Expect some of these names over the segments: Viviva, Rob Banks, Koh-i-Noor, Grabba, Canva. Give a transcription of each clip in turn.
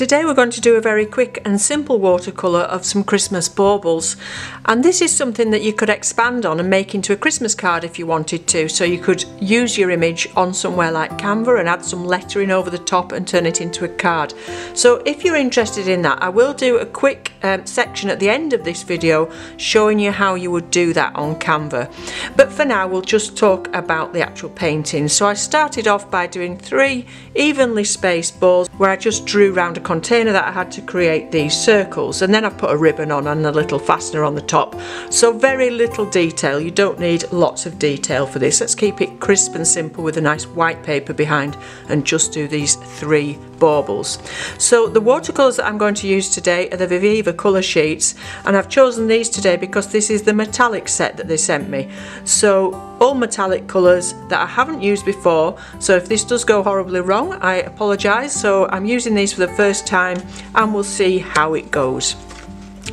Today we're going to do a very quick and simple watercolour of some Christmas baubles, and this is something that you could expand on and make into a Christmas card if you wanted to. So you could use your image on somewhere like Canva and add some lettering over the top and turn it into a card. So if you're interested in that, I will do a quick section at the end of this video showing you how you would do that on Canva. But for now we'll just talk about the actual painting. So I started off by doing 3 evenly spaced balls where I just drew round a container that I had to create these circles, and then I put a ribbon on and a little fastener on the top. So very little detail, you don't need lots of detail for this. Let's keep it crisp and simple with a nice white paper behind and just do these 3 baubles. So the watercolours that I'm going to use today are the Viviva colour sheets, and I've chosen these today because this is the metallic set that they sent me. So all metallic colours that I haven't used before, so if this does go horribly wrong I apologise. So I'm using these for the first time and we'll see how it goes.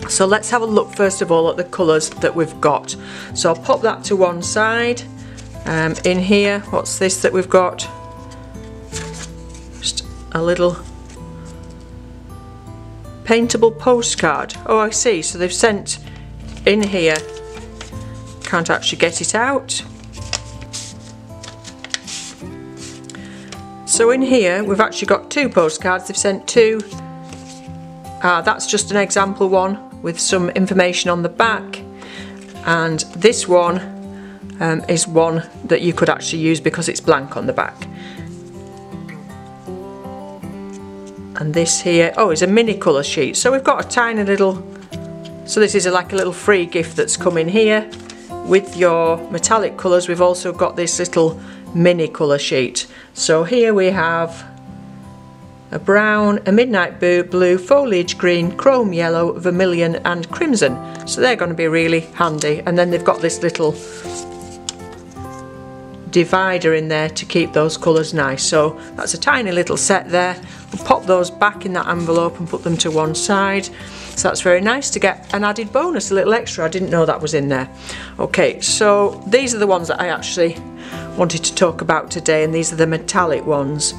So let's have a look first of all at the colours that we've got. So I'll pop that to one side. In here, what's this that we've got? Just a little paintable postcard. Oh, I see. So they've sent in here, can't actually get it out. So in here we've actually got 2 postcards, they've sent 2. That's just an example one with some information on the back, and this one is one that you could actually use because it's blank on the back. And this here, oh, is a mini colour sheet. So we've got a tiny little, so this is like a little free gift that's come in here. With your metallic colours we've also got this little mini colour sheet. So here we have a brown, a midnight blue, foliage green, chrome yellow, vermilion and crimson. So they're going to be really handy, and then they've got this little divider in there to keep those colours nice. So that's a tiny little set there. We'll pop those back in that envelope and put them to one side. So that's very nice to get an added bonus, a little extra. I didn't know that was in there. Okay, so these are the ones that I actually wanted to talk about today, and these are the metallic ones.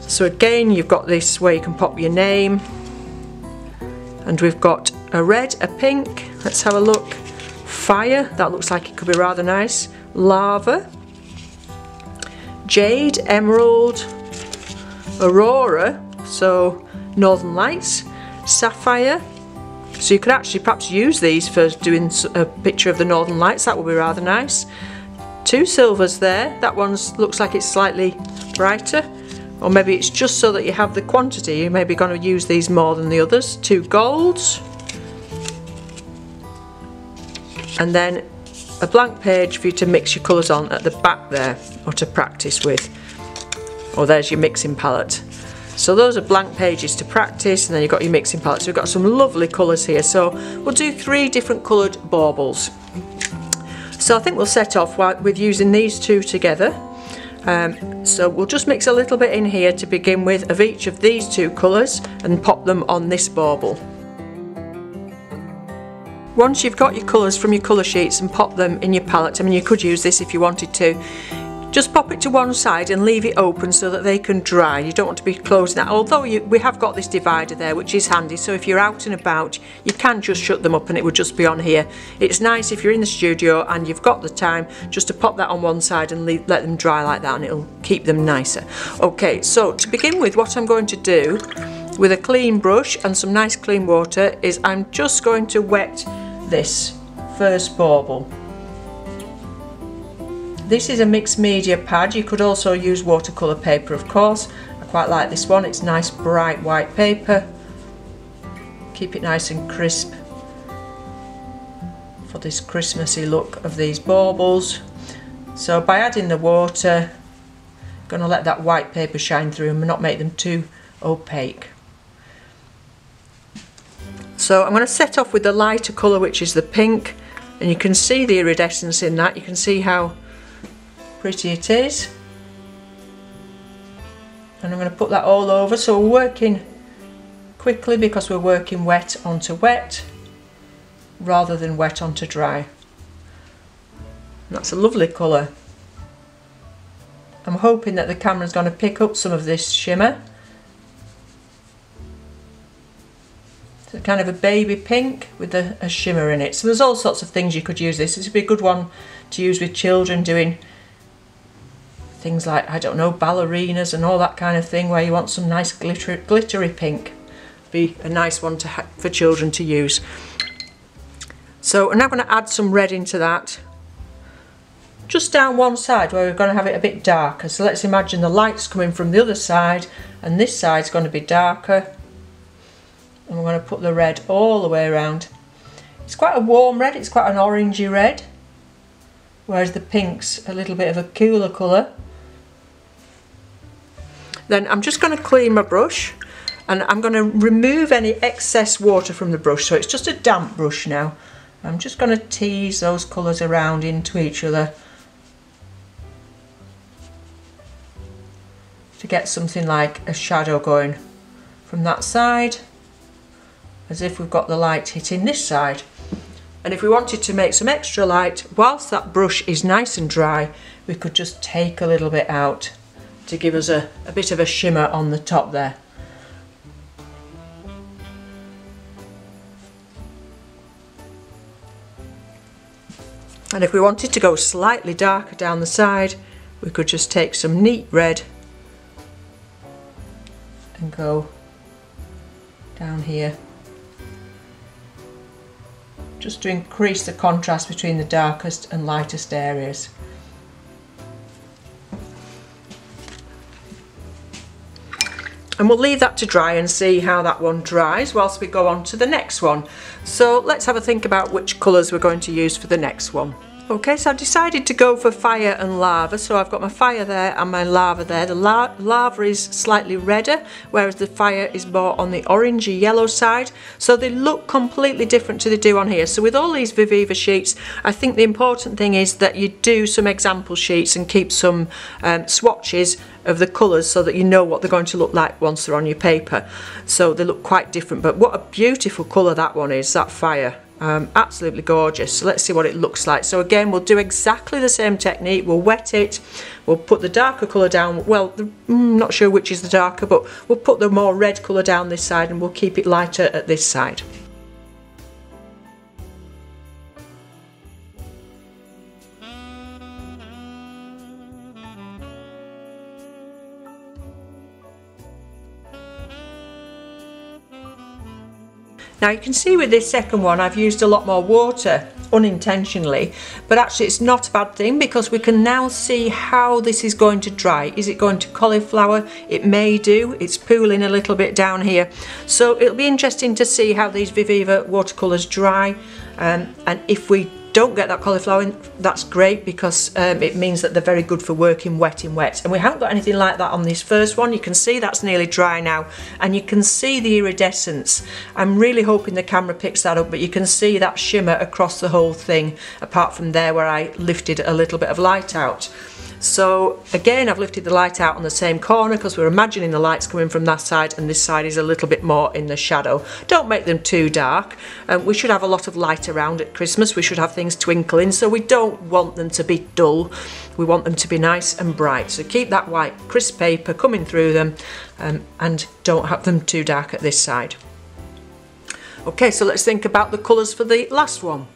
So again, you've got this where you can pop your name, and we've got a red, a pink, let's have a look, fire, that looks like it could be rather nice, lava, jade, emerald, aurora, so northern lights, sapphire. So you could actually perhaps use these for doing a picture of the northern lights, that would be rather nice. 2 silvers there, that one looks like it's slightly brighter, or maybe it's just so that you have the quantity, you may be going to use these more than the others. 2 golds, and then a blank page for you to mix your colours on at the back there, or to practice with. Or there's your mixing palette. So those are blank pages to practice, and then you've got your mixing palette. So we've got some lovely colours here. So we'll do 3 different coloured baubles. So I think we'll set off with using these 2 together. So we'll just mix a little bit in here to begin with of each of these 2 colours and pop them on this bauble. Once you've got your colours from your colour sheets and pop them in your palette, I mean you could use this if you wanted to, just pop it to one side and leave it open so that they can dry. You don't want to be closing that, although we have got this divider there which is handy, so if you're out and about you can just shut them up and it would just be on here. It's nice if you're in the studio and you've got the time just to pop that on one side and let them dry like that, and it'll keep them nicer. Okay, so to begin with what I'm going to do with a clean brush and some nice clean water is I'm just going to wet this first bauble. This is a mixed media pad, you could also use watercolour paper of course. I quite like this one, it's nice bright white paper. Keep it nice and crisp for this Christmassy look of these baubles. So by adding the water, I'm going to let that white paper shine through and not make them too opaque. So I'm going to set off with the lighter colour which is the pink, and you can see the iridescence in that, you can see how pretty it is, and I'm going to put that all over. So we're working quickly because we're working wet onto wet rather than wet onto dry, and that's a lovely colour. I'm hoping that the camera's going to pick up some of this shimmer So kind of a baby pink with a shimmer in it. So there's all sorts of things you could use this. This would be a good one to use with children doing things like, I don't know, ballerinas and all that kind of thing, where you want some nice glittery pink. Be a nice one to for children to use. So I'm now going to add some red into that, just down one side where we're going to have it a bit darker. So let's imagine the light's coming from the other side and this side's going to be darker. And we're going to put the red all the way around. It's quite a warm red, it's quite an orangey red, whereas the pink's a little bit of a cooler colour. Then I'm just going to clean my brush and I'm going to remove any excess water from the brush, so it's just a damp brush now. I'm just going to tease those colours around into each other to get something like a shadow going from that side, as if we've got the light hitting this side. And if we wanted to make some extra light, whilst that brush is nice and dry, we could just take a little bit out to give us a bit of a shimmer on the top there. And if we wanted to go slightly darker down the side, we could just take some neat red and go down here, just to increase the contrast between the darkest and lightest areas. And we'll leave that to dry and see how that one dries whilst we go on to the next one. So let's have a think about which colours we're going to use for the next one. Okay, so I've decided to go for fire and lava. So I've got my fire there and my lava there. The lava is slightly redder, whereas the fire is more on the orangey yellow side. So they look completely different to they do on here. So with all these Viviva sheets, I think the important thing is that you do some example sheets and keep some swatches of the colours so that you know what they're going to look like once they're on your paper. So they look quite different, but what a beautiful colour that one is, that fire. Absolutely gorgeous. So let's see what it looks like. So again, we'll do exactly the same technique. We'll wet it, we'll put the darker colour down, well, I'm not sure which is the darker, but we'll put the more red colour down this side and we'll keep it lighter at this side. Now you can see with this second one I've used a lot more water unintentionally, but actually it's not a bad thing because we can now see how this is going to dry. Is it going to cauliflower? It may do. It's pooling a little bit down here. So it'll be interesting to see how these Viviva watercolours dry, and if we don't get that cauliflower in, that's great, because it means that they're very good for working wet in wet. And we haven't got anything like that on this first one. You can see that's nearly dry now, and you can see the iridescence. I'm really hoping the camera picks that up, but you can see that shimmer across the whole thing, apart from there where I lifted a little bit of light out. So again, I've lifted the light out on the same corner because we're imagining the light's coming from that side and this side is a little bit more in the shadow. Don't make them too dark. We should have a lot of light around at Christmas. We should have things twinkling, so we don't want them to be dull. We want them to be nice and bright. So keep that white crisp paper coming through them, and don't have them too dark at this side. Okay, so let's think about the colours for the last one.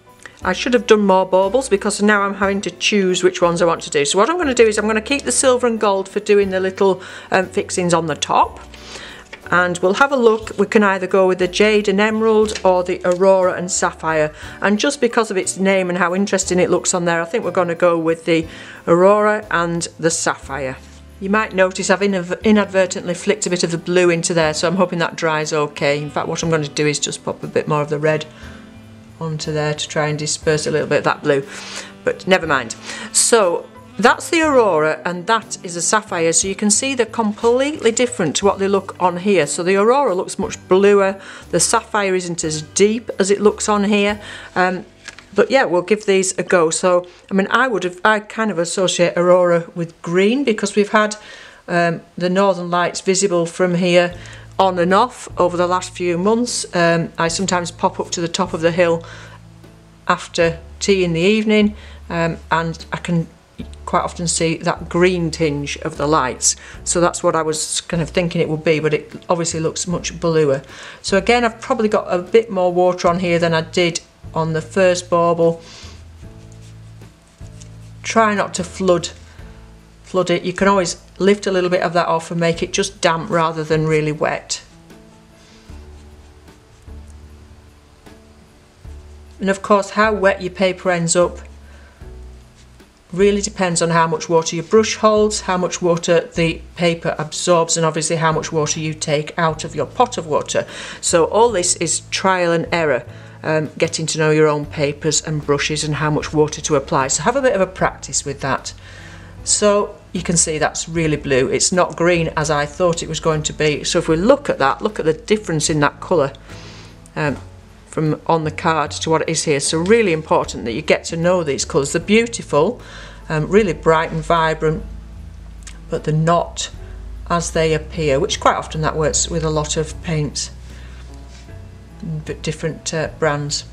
I should have done more baubles because now I'm having to choose which ones I want to do. So what I'm going to do is I'm going to keep the silver and gold for doing the little fixings on the top. And we'll have a look. We can either go with the jade and emerald or the aurora and sapphire. And just because of its name and how interesting it looks on there, I think we're going to go with the aurora and the sapphire. You might notice I've inadvertently flicked a bit of the blue into there, so I'm hoping that dries okay. In fact, what I'm going to do is just pop a bit more of the red onto there to try and disperse a little bit of that blue, but never mind. So that's the aurora and that is a sapphire, so you can see they're completely different to what they look on here. So the aurora looks much bluer, the sapphire isn't as deep as it looks on here, but yeah, we'll give these a go. So I mean, I kind of associate aurora with green because we've had the northern lights visible from here on and off over the last few months. I sometimes pop up to the top of the hill after tea in the evening, and I can quite often see that green tinge of the lights. So that's what I was kind of thinking it would be, but it obviously looks much bluer. So again, I've probably got a bit more water on here than I did on the first bauble. Try not to flood it. You can always lift a little bit of that off and make it just damp rather than really wet. And of course, how wet your paper ends up really depends on how much water your brush holds, how much water the paper absorbs, and obviously how much water you take out of your pot of water. So all this is trial and error, getting to know your own papers and brushes and how much water to apply. So have a bit of a practice with that. So you can see that's really blue. It's not green as I thought it was going to be. So if we look at that, look at the difference in that colour from on the card to what it is here. So really important that you get to know these colours. They're beautiful, really bright and vibrant, but they're not as they appear, which quite often that works with a lot of paints, but different brands.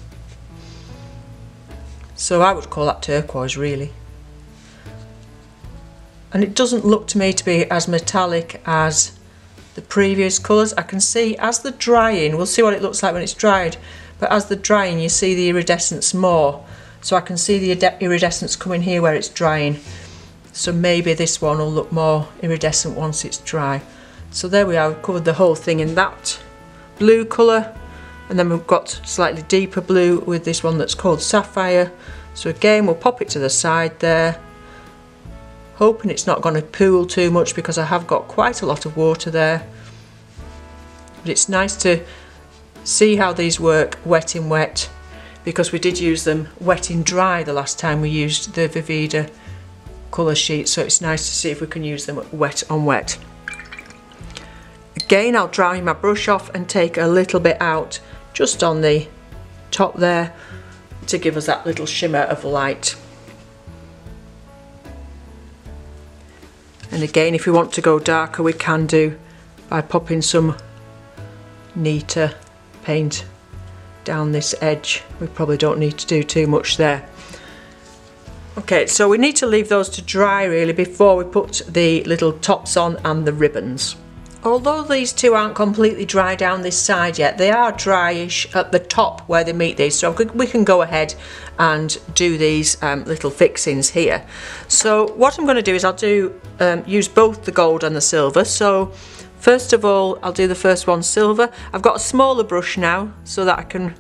So I would call that turquoise, really. And it doesn't look to me to be as metallic as the previous colours. I can see as the drying, we'll see what it looks like when it's dried, but as the drying you see the iridescence more. So I can see the iridescence coming here where it's drying. So maybe this one will look more iridescent once it's dry. So there we are, we've covered the whole thing in that blue colour. And then we've got slightly deeper blue with this one that's called Sapphire. So again, we'll pop it to the side there, hoping it's not going to pool too much because I have got quite a lot of water there. But it's nice to see how these work wet in wet, because we did use them wet in dry the last time we used the Viviva colour sheet, so it's nice to see if we can use them wet on wet. Again, I'll dry my brush off and take a little bit out just on the top there to give us that little shimmer of light. And again, if we want to go darker, we can do by popping some neater paint down this edge. We probably don't need to do too much there. Okay, so we need to leave those to dry really before we put the little tops on and the ribbons. Although these two aren't completely dry down this side yet, they are dryish at the top where they meet these, so we can go ahead and do these little fixings here. So what I'm going to do is I'll do use both the gold and the silver. So first of all, I'll do the first one silver. I've got a smaller brush now so that I can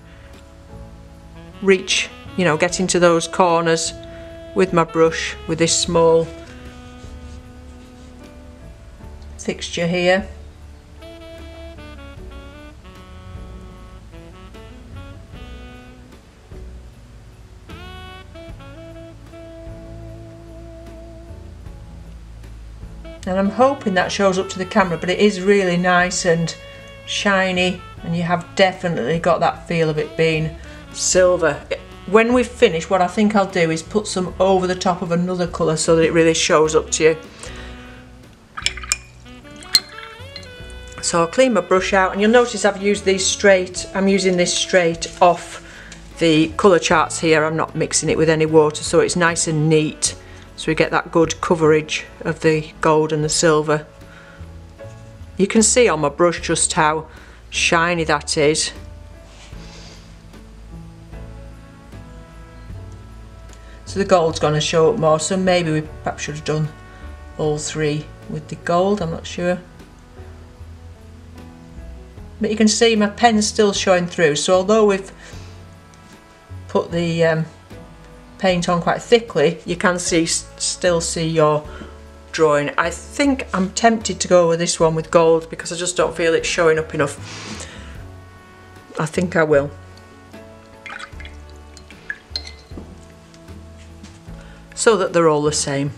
reach, you know, get into those corners with my brush with this small fixture here. And I'm hoping that shows up to the camera, but it is really nice and shiny, and you have definitely got that feel of it being silver. When we've finished, what I think I'll do is put some over the top of another colour so that it really shows up to you. So I'll clean my brush out, and you'll notice I've used these straight. I'm using this straight off the colour charts here. I'm not mixing it with any water, so it's nice and neat. So we get that good coverage of the gold and the silver. You can see on my brush just how shiny that is. So the gold's going to show up more, so maybe we perhaps should have done all three with the gold, I'm not sure. But you can see my pen's still showing through, so although we've put the paint on quite thickly, you can see still see your drawing. I think I'm tempted to go with this one with gold because I just don't feel it's showing up enough. I think I will. So that they're all the same.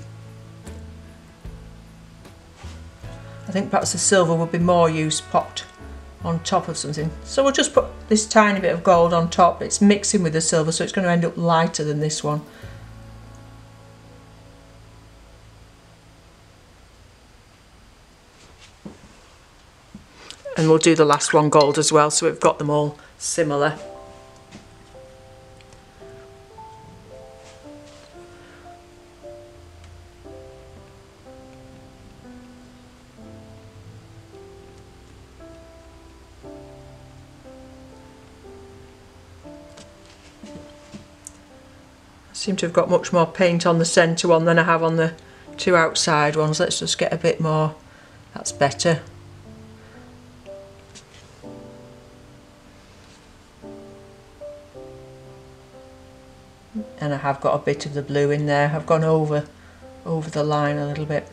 I think perhaps the silver would be more use popped on top of something. So we'll just put this tiny bit of gold on top. It's mixing with the silver, so it's going to end up lighter than this one. And we'll do the last one gold as well, so we've got them all similar. seem to have got much more paint on the centre one than I have on the two outside ones. Let's just get a bit more. That's better. And I have got a bit of the blue in there. I've gone over the line a little bit.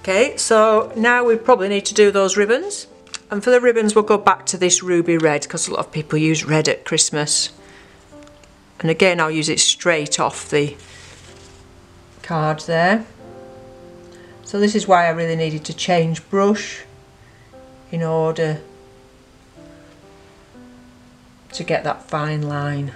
Okay, so now we probably need to do those ribbons. And for the ribbons we'll go back to this ruby red, because a lot of people use red at Christmas. And again I'll use it straight off the card there. So this is why I really needed to change brush in order to get that fine line.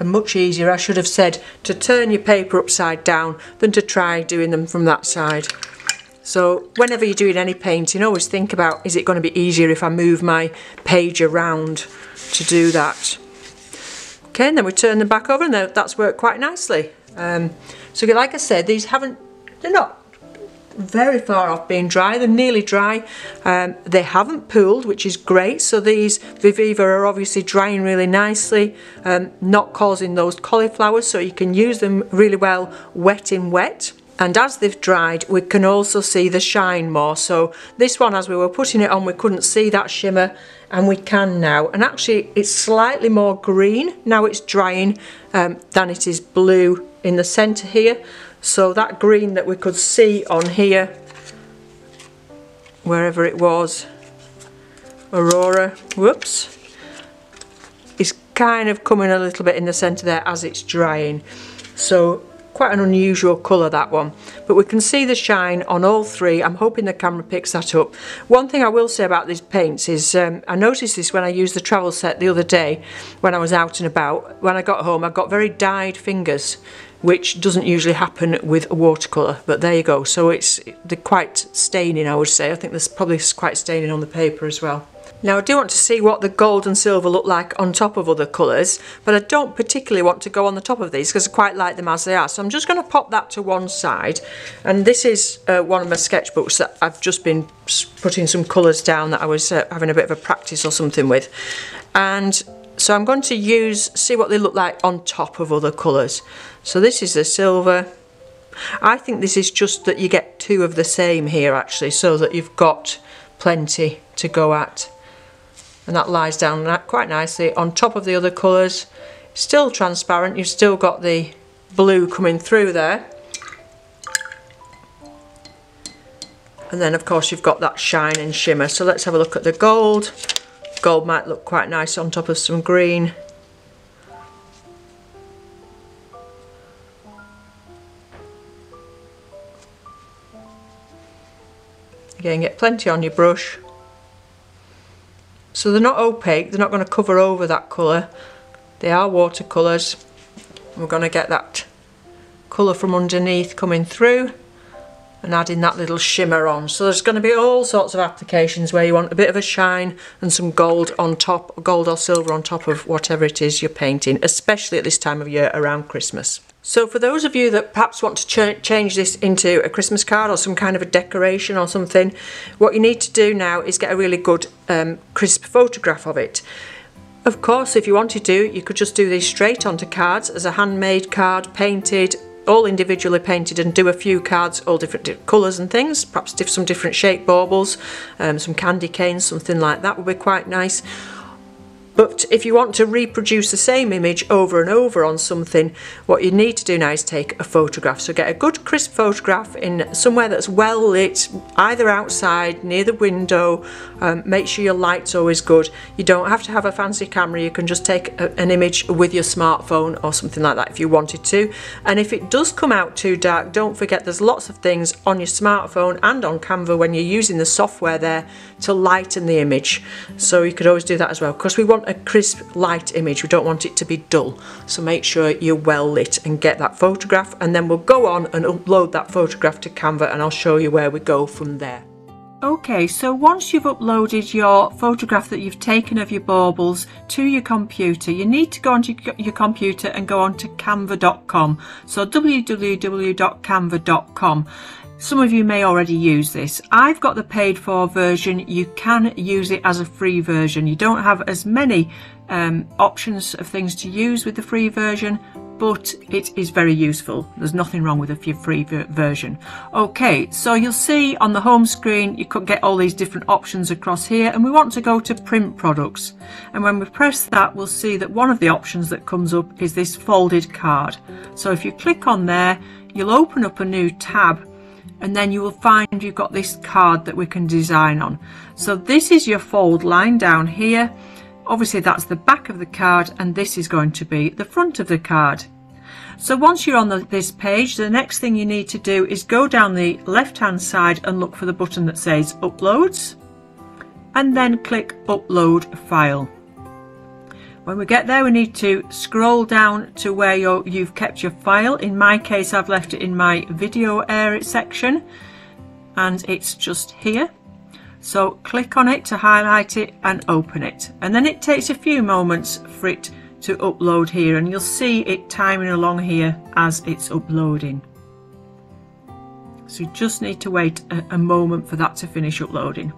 And much easier, I should have said, to turn your paper upside down than to try doing them from that side. So whenever you're doing any painting, always think about, is it going to be easier if I move my page around to do that? Okay, and then we turn them back over, and that's worked quite nicely. So like I said, these haven't, they're not very far off being dry, they're nearly dry. They haven't pooled, which is great, so these Viviva are obviously drying really nicely, not causing those cauliflowers, so you can use them really well wet in wet. And as they've dried, we can also see the shine more. So this one, as we were putting it on, we couldn't see that shimmer, and we can now. And actually it's slightly more green now it's drying than it is blue in the centre here. So that green that we could see on here, wherever it was, Aurora, whoops, is kind of coming a little bit in the centre there as it's drying. So quite an unusual colour, that one, but we can see the shine on all three. I'm hoping the camera picks that up. One thing I will say about these paints is I noticed this when I used the travel set the other day when I was out and about. When I got home, I got very dyed fingers, which doesn't usually happen with a watercolour, but there you go. So they're quite staining, I would say. I think there's probably quite staining on the paper as well. Now I do want to see what the gold and silver look like on top of other colours, but I don't particularly want to go on the top of these because I quite like them as they are. So I'm just going to pop that to one side, and this is one of my sketchbooks that I've just been putting some colours down that I was having a bit of a practice or something with. And so I'm going to see what they look like on top of other colours. So this is the silver. I think this is just that you get two of the same here actually, so that you've got plenty to go at. And that lies down quite nicely on top of the other colours. Still transparent, you've still got the blue coming through there. And then of course you've got that shine and shimmer. So let's have a look at the gold. Gold might look quite nice on top of some green. Again, get plenty on your brush. So they're not opaque, they're not going to cover over that colour. They are watercolours. We're going to get that colour from underneath coming through and adding that little shimmer on. So there's going to be all sorts of applications where you want a bit of a shine and some gold on top, gold or silver on top of whatever it is you're painting, especially at this time of year around Christmas. So for those of you that perhaps want to change this into a Christmas card or some kind of a decoration or something, what you need to do now is get a really good crisp photograph of it. Of course, if you wanted to, you could just do these straight onto cards as a handmade card, painted, all individually painted, and do a few cards, all different colours and things, perhaps some different shaped baubles, some candy canes, something like that would be quite nice. But if you want to reproduce the same image over and over on something, what you need to do now is take a photograph. So get a good crisp photograph in somewhere that's well lit, either outside, near the window. Make sure your light's always good. You don't have to have a fancy camera, you can just take an image with your smartphone or something like that if you wanted to. And if it does come out too dark, don't forget there's lots of things on your smartphone and on Canva when you're using the software there to lighten the image. So you could always do that as well, because we want a crisp light image, we don't want it to be dull. So make sure you're well lit and get that photograph, and then we'll go on and upload that photograph to Canva, and I'll show you where we go from there. Okay, so once you've uploaded your photograph that you've taken of your baubles to your computer, you need to go onto your computer and go on to canva.com. So www.canva.com. Some of you may already use this. I've got the paid for version. You can use it as a free version. You don't have as many options of things to use with the free version, but it is very useful. There's nothing wrong with a free version. Okay, so you'll see on the home screen, you could get all these different options across here, and we want to go to print products. And when we press that, we'll see that one of the options that comes up is this folded card. So if you click on there, you'll open up a new tab, and then you will find you've got this card that we can design on. So this is your fold line down here. Obviously that's the back of the card, and this is going to be the front of the card. So once you're on this page, the next thing you need to do is go down the left hand side and look for the button that says uploads, and then click upload file. When we get there, we need to scroll down to where you've kept your file. In my case, I've left it in my video area section, and it's just here. So click on it to highlight it and open it, and then it takes a few moments for it to upload here, and you'll see it timing along here as it's uploading. So you just need to wait a moment for that to finish uploading.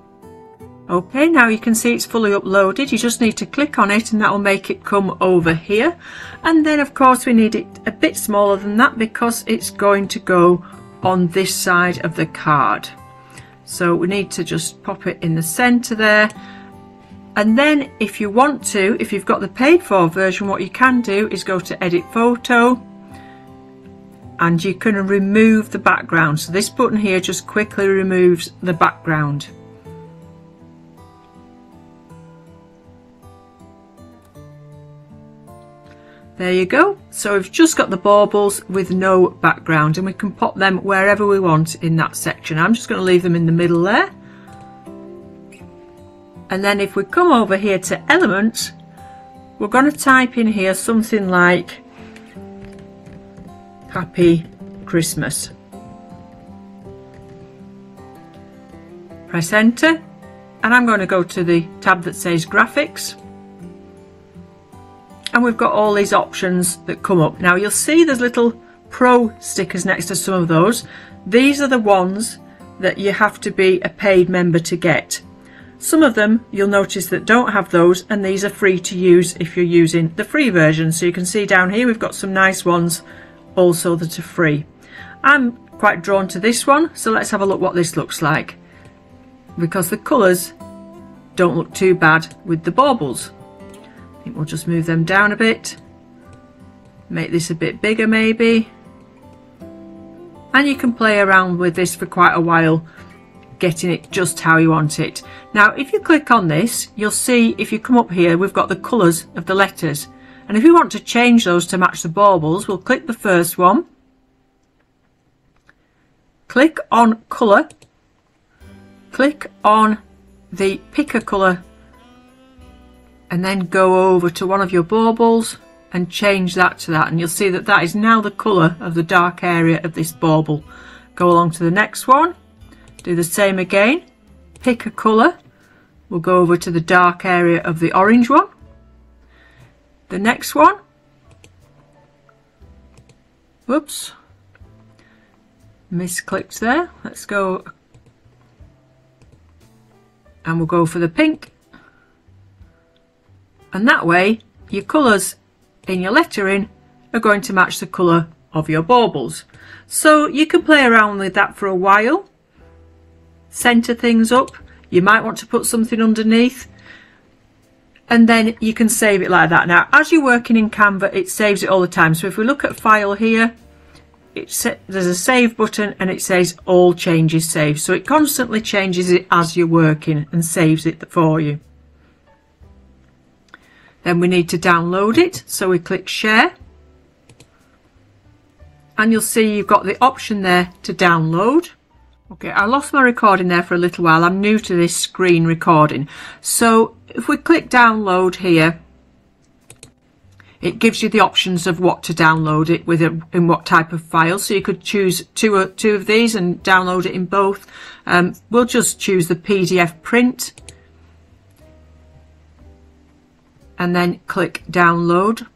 Okay, now you can see it's fully uploaded. You just need to click on it and that will make it come over here, and then of course we need it a bit smaller than that because it's going to go on this side of the card. So we need to just pop it in the centre there, and then if you want to, if you've got the paid for version, what you can do is go to edit photo and you can remove the background. So this button here just quickly removes the background. There you go. So we've just got the baubles with no background, and we can pop them wherever we want in that section. I'm just going to leave them in the middle there. And then if we come over here to elements, we're going to type in here something like Happy Christmas. Press enter, and I'm going to go to the tab that says graphics. And we've got all these options that come up. Now you'll see there's little pro stickers next to some of those. These are the ones that you have to be a paid member to get. Some of them you'll notice that don't have those, and these are free to use if you're using the free version. So you can see down here we've got some nice ones also that are free. I'm quite drawn to this one, so let's have a look what this looks like, because the colours don't look too bad with the baubles. I think we'll just move them down a bit, make this a bit bigger maybe, and you can play around with this for quite a while, getting it just how you want it. Now if you click on this, you'll see if you come up here we've got the colours of the letters, and if we want to change those to match the baubles, we'll click the first one, click on colour, click on the pick a colour, and then go over to one of your baubles and change that to that, and you'll see that that is now the colour of the dark area of this bauble. Go along to the next one, do the same again, pick a colour, we'll go over to the dark area of the orange one, the next one, whoops, misclicked there, let's go, and we'll go for the pink. And that way your colours in your lettering are going to match the colour of your baubles. So you can play around with that for a while, centre things up, you might want to put something underneath, and then you can save it like that. Now as you're working in Canva, it saves it all the time. So if we look at file here, there's a save button and it says all changes saved, so it constantly changes it as you're working and saves it for you. Then we need to download it, so we click share, and you'll see you've got the option there to download. Okay, I lost my recording there for a little while. I'm new to this screen recording. So if we click download here, It gives you the options of what to download it with, in what type of file. So you could choose two of these and download it in both. We'll just choose the PDF print and then click download.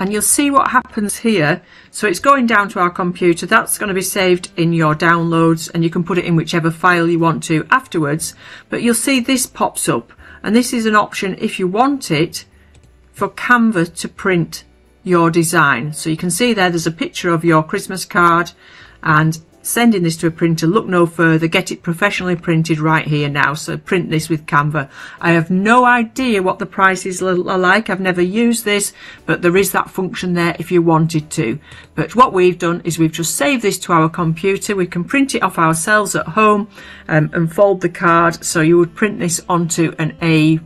And you'll see what happens here. So it's going down to our computer. That's going to be saved in your downloads, and you can put it in whichever file you want to afterwards. But you'll see this pops up, and this is an option if you want it for Canva to print your design. So you can see there's a picture of your Christmas card, and sending this to a printer, look no further, get it professionally printed right here now. So print this with Canva. I have no idea what the prices are like, I've never used this, but there is that function there if you wanted to. But what we've done is we've just saved this to our computer. We can print it off ourselves at home and fold the card. So you would print this onto an A5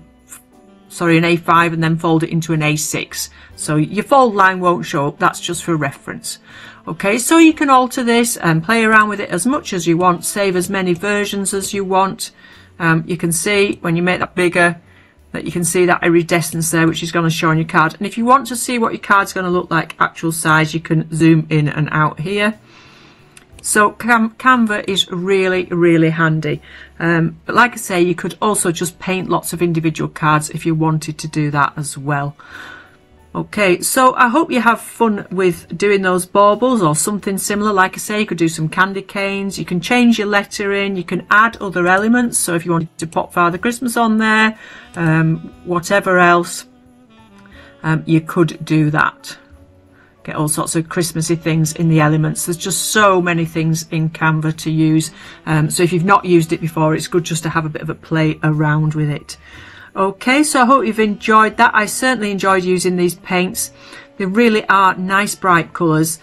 and then fold it into an A6. So your fold line won't show up, that's just for reference. Okay, so you can alter this and play around with it as much as you want, save as many versions as you want. You can see when you make that bigger that you can see that iridescence there, which is going to show on your card. And if you want to see what your card's going to look like actual size, you can zoom in and out here. So Canva is really, really handy. But like I say, you could also just paint lots of individual cards if you wanted to do that as well. Okay, so I hope you have fun with doing those baubles or something similar. Like I say, you could do some candy canes, you can change your lettering, you can add other elements. So if you wanted to pop Father Christmas on there, whatever else, you could do that. Get all sorts of Christmassy things in the elements. There's just so many things in Canva to use. So if you've not used it before, it's good just to have a bit of a play around with it. Okay, so I hope you've enjoyed that. I certainly enjoyed using these paints. They really are nice bright colours.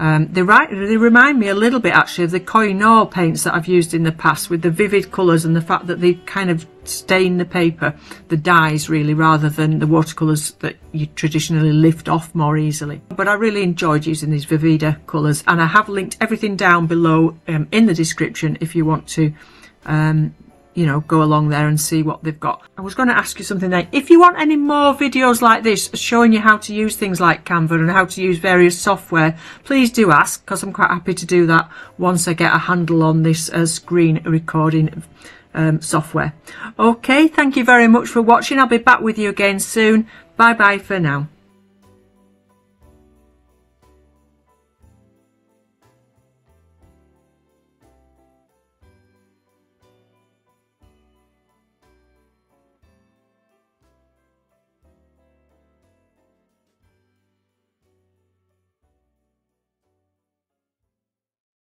They remind me a little bit actually of the Koh-i-Noor paints that I've used in the past, with the vivid colours and the fact that they kind of stain the paper, the dyes really, rather than the watercolours that you traditionally lift off more easily. But I really enjoyed using these Viviva colours, and I have linked everything down below in the description if you want to you know, go along there and see what they've got. I was going to ask you something there. If you want any more videos like this showing you how to use things like Canva and how to use various software, please do ask, because I'm quite happy to do that once I get a handle on this screen recording software. Okay, thank you very much for watching. I'll be back with you again soon. Bye bye for now.